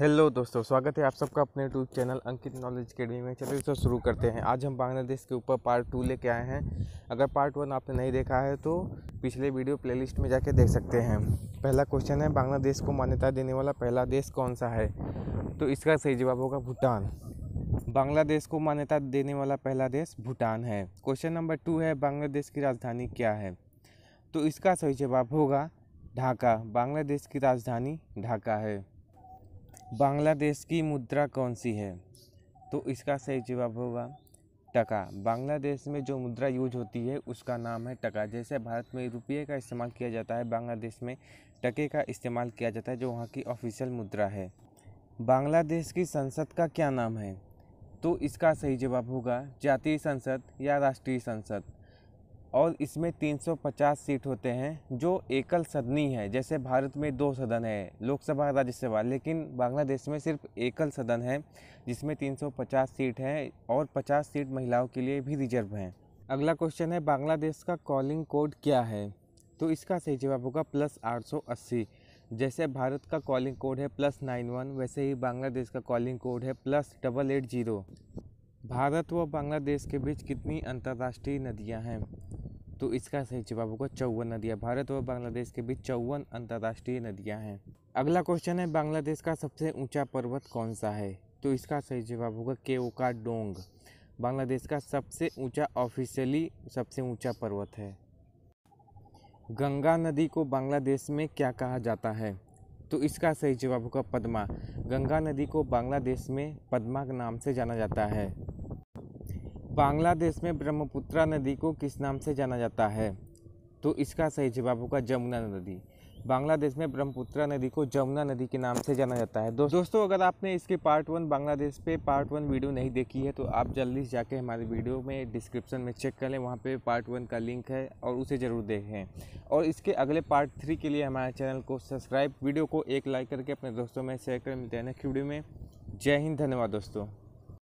Hello दोस्तों, स्वागत है आप सबका अपने YouTube channel Ankit knowledge academy में। चलिए दोस्तों शुरू करते हैं। आज हम बांग्लादेश के ऊपर पार्ट 2 लेके आए हैं। अगर पार्ट 1 आपने नहीं देखा है तो पिछले वीडियो प्लेलिस्ट में जाके देख सकते हैं। पहला क्वेश्चन है, बांग्लादेश को मान्यता देने वाला पहला देश कौन सा है? तो इसका सही जवाब होगा भूटान। बांग्लादेश को मान्यता देने वाला पहला देश भूटान है। क्वेश्चन नंबर 2 है, बांग्लादेश की राजधानी क्या है? तो इसका सही जवाब होगा ढाका। बांग्लादेश की राजधानी ढाका है। बांग्लादेश की मुद्रा कौन सी है? तो इसका सही जवाब होगा टका। बांग्लादेश में जो मुद्रा यूज होती है उसका नाम है टका। जैसे भारत में रुपये का इस्तेमाल किया जाता है, बांग्लादेश में टके का इस्तेमाल किया जाता है, जो वहाँ की ऑफिशियल मुद्रा है। बांग्लादेश की संसद का क्या नाम है? तो इसका सही जवाब होगा जातीय संसद या राष्ट्रीय संसद। और इसमें 350 सीट होते हैं, जो एकल सदनी है। जैसे भारत में 2 सदन है, लोकसभा राज्यसभा, लेकिन बांग्लादेश में सिर्फ एकल सदन है जिसमें 350 सीट हैं और 50 सीट महिलाओं के लिए भी रिजर्व हैं। अगला क्वेश्चन है, बांग्लादेश का कॉलिंग कोड क्या है? तो इसका सही जवाब होगा +880। जैसे भारत का कॉलिंग कोड है +91, वैसे ही बांग्लादेश का कॉलिंग कोड है +880। भारत व बांग्लादेश के बीच कितनी अंतर्राष्ट्रीय नदियाँ हैं? तो इसका सही जवाब होगा 54 नदियाँ। भारत और बांग्लादेश के बीच 54 अंतर्राष्ट्रीय नदियाँ हैं। अगला क्वेश्चन है, बांग्लादेश का सबसे ऊंचा पर्वत कौन सा है? तो इसका सही जवाब होगा केवकाडोंग। बांग्लादेश का सबसे ऊंचा, ऑफिशियली सबसे ऊंचा पर्वत है। गंगा नदी को बांग्लादेश में क्या कहा जाता है? तो इसका सही जवाब होगा पद्मा। गंगा नदी को बांग्लादेश में पद्मा के नाम से जाना जाता है। बांग्लादेश में ब्रह्मपुत्रा नदी को किस नाम से जाना जाता है? तो इसका सही जवाब होगा जमुना नदी। बांग्लादेश में ब्रह्मपुत्रा नदी को जमुना नदी के नाम से जाना जाता है। दोस्तों अगर आपने इसके पार्ट 1 बांग्लादेश पे पार्ट 1 वीडियो नहीं देखी है तो आप जल्दी से जाके हमारे वीडियो में डिस्क्रिप्शन में चेक कर लें, वहाँ पे पार्ट 1 का लिंक है और उसे ज़रूर देखें। और इसके अगले पार्ट 3 के लिए हमारे चैनल को सब्सक्राइब, वीडियो को एक लाइक करके अपने दोस्तों में शेयर करें। मिलते हैं नेक्स्ट वीडियो में। जय हिंद, धन्यवाद दोस्तों।